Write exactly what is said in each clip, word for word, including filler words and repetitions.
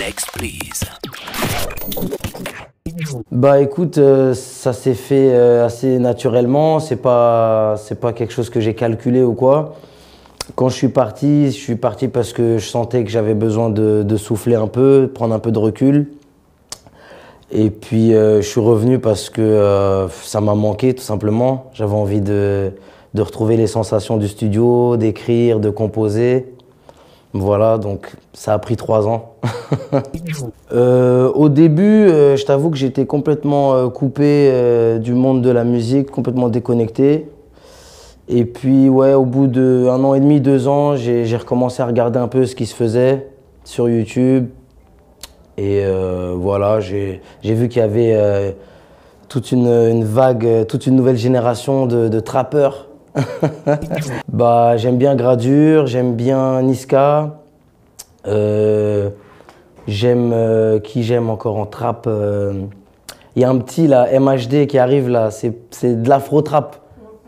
Nextplz. Bah écoute, euh, ça s'est fait euh, assez naturellement, c'est pas, c'est pas quelque chose que j'ai calculé ou quoi. Quand je suis parti, je suis parti parce que je sentais que j'avais besoin de, de souffler un peu, prendre un peu de recul. Et puis euh, je suis revenu parce que euh, ça m'a manqué tout simplement. J'avais envie de, de retrouver les sensations du studio, d'écrire, de composer. Voilà, donc ça a pris trois ans. euh, au début, euh, je t'avoue que j'étais complètement euh, coupé euh, du monde de la musique, complètement déconnecté. Et puis, ouais, au bout d'un an et demi, deux ans, j'ai recommencé à regarder un peu ce qui se faisait sur YouTube. Et euh, voilà, j'ai vu qu'il y avait euh, toute une, une vague, toute une nouvelle génération de, de trappeurs. Bah, j'aime bien Gradur, j'aime bien Niska, euh, j'aime euh, qui j'aime encore en trap. Il euh, y a un petit là, M H D qui arrive là, c'est de l'afro-trap,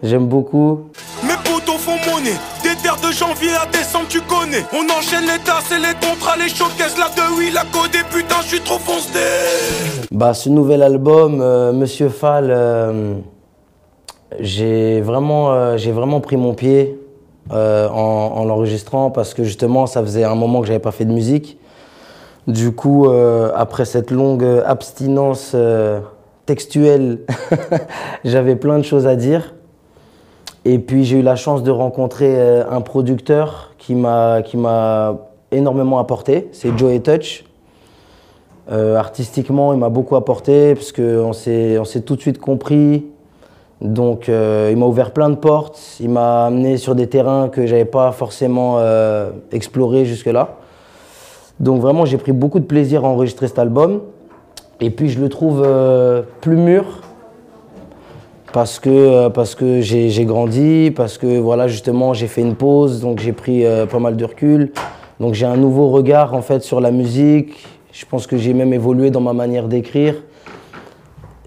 j'aime beaucoup. Mes potos font monnaie, des terres de janvier à décembre tu connais. On enchaîne les tasses et les contrats, les showcases, la de oui, la codée, putain je suis trop foncé. Bah ce nouvel album, euh, Monsieur Fall, euh, J'ai vraiment, euh, j'ai vraiment pris mon pied euh, en, en l'enregistrant parce que justement, ça faisait un moment que j'avais pas fait de musique. Du coup, euh, après cette longue abstinence euh, textuelle, j'avais plein de choses à dire. Et puis, j'ai eu la chance de rencontrer euh, un producteur qui m'a qui m'a énormément apporté, c'est Joey Touch. Euh, artistiquement, il m'a beaucoup apporté parce qu'on s'est tout de suite compris. Donc euh, il m'a ouvert plein de portes, il m'a amené sur des terrains que je n'avais pas forcément euh, explorés jusque-là. Donc vraiment j'ai pris beaucoup de plaisir à enregistrer cet album. Et puis je le trouve euh, plus mûr parce que, euh, parce que j'ai grandi, parce que voilà justement j'ai fait une pause, donc j'ai pris euh, pas mal de recul. Donc j'ai un nouveau regard en fait sur la musique, je pense que j'ai même évolué dans ma manière d'écrire.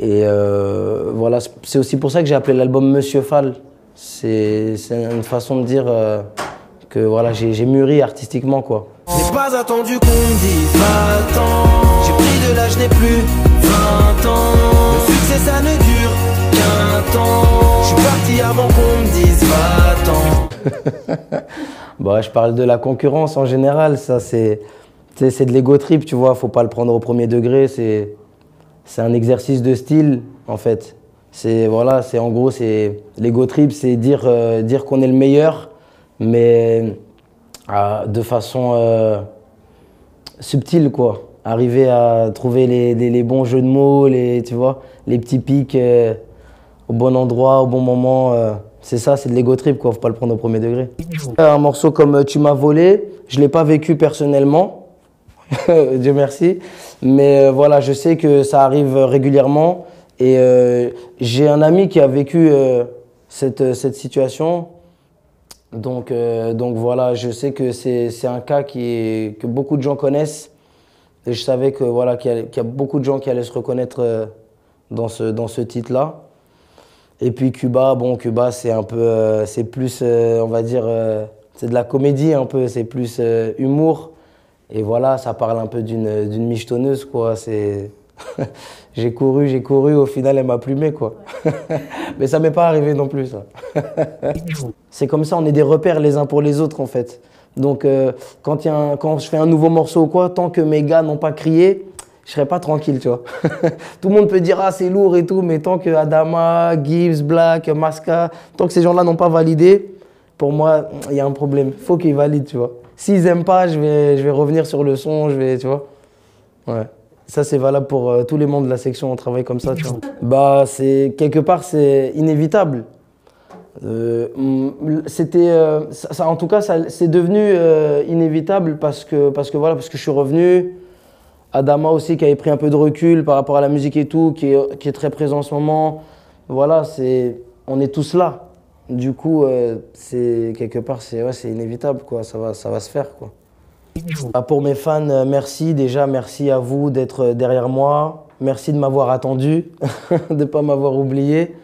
Et euh, voilà, c'est aussi pour ça que j'ai appelé l'album Monsieur Fall. C'est une façon de dire euh, que voilà, j'ai mûri artistiquement quoi. J'ai pas attendu qu'on me dise vingt ans. J'ai pris de l'âge, je n'ai plus vingt ans. Le succès ça ne dure qu'un temps. Je suis parti avant qu'on me dise vingt ans. Bah, je parle de la concurrence en général, ça c'est de l'ego trip, tu vois, faut pas le prendre au premier degré, c'est... C'est un exercice de style, en fait. C'est, voilà, c'est en gros, c'est l'ego trip, c'est dire, euh, dire qu'on est le meilleur, mais euh, de façon euh, subtile, quoi. Arriver à trouver les, les, les bons jeux de mots, les, tu vois, les petits pics euh, au bon endroit, au bon moment. Euh, c'est ça, c'est de l'ego trip, quoi. Faut pas le prendre au premier degré. Un morceau comme « Tu m'as volé », je l'ai pas vécu personnellement. Dieu merci, mais euh, voilà, je sais que ça arrive régulièrement et euh, j'ai un ami qui a vécu euh, cette, cette situation, donc, euh, donc voilà, je sais que c'est un cas qui est, que beaucoup de gens connaissent et je savais que voilà, qu'il y, qu'il y a beaucoup de gens qui allaient se reconnaître euh, dans ce, dans ce titre-là. Et puis Cuba, bon Cuba c'est un peu, euh, c'est plus, euh, on va dire, euh, c'est de la comédie un peu, c'est plus euh, humour. Et voilà, ça parle un peu d'une michetonneuse, quoi. J'ai couru, j'ai couru, au final, elle m'a plumé, quoi. Mais ça m'est pas arrivé non plus, ça. C'est comme ça, on est des repères les uns pour les autres, en fait. Donc, euh, quand, y a un, quand je fais un nouveau morceau ou quoi, tant que mes gars n'ont pas crié, je serai pas tranquille, tu vois. Tout le monde peut dire « Ah, c'est lourd et tout », mais tant que Adama, Gibbs, Black, Masca, tant que ces gens-là n'ont pas validé, pour moi, il y a un problème. Il faut qu'ils valident, tu vois. S'ils n'aiment pas, je vais, je vais revenir sur le son, je vais, tu vois. Ouais. Ça, c'est valable pour euh, tous les membres de la section, on travaille comme ça, tu vois. Bah, c'est, quelque part, c'est inévitable. Euh, c'était, euh, ça, ça, en tout cas, c'est devenu euh, inévitable parce que, parce que, voilà, parce que je suis revenu. Adama aussi, qui avait pris un peu de recul par rapport à la musique et tout, qui est, qui est très présent en ce moment. Voilà, c'est, on est tous là. Du coup, euh, c'est quelque part, c'est ouais, c'est inévitable, quoi. Ça va, ça va se faire, quoi. Ah, pour mes fans, merci déjà, merci à vous d'être derrière moi. Merci de m'avoir attendu, de ne pas m'avoir oublié.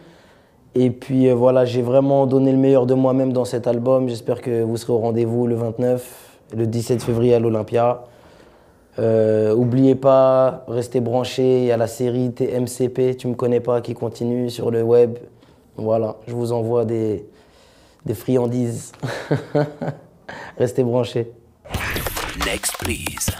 Et puis euh, voilà, j'ai vraiment donné le meilleur de moi-même dans cet album. J'espère que vous serez au rendez-vous le vingt-neuf, le dix-sept février à l'Olympia. Euh, oubliez pas, restez branchés, il y a la série T M C P, tu me connais pas, qui continue sur le web. Voilà, je vous envoie des, des friandises. Restez branchés. Nextplz.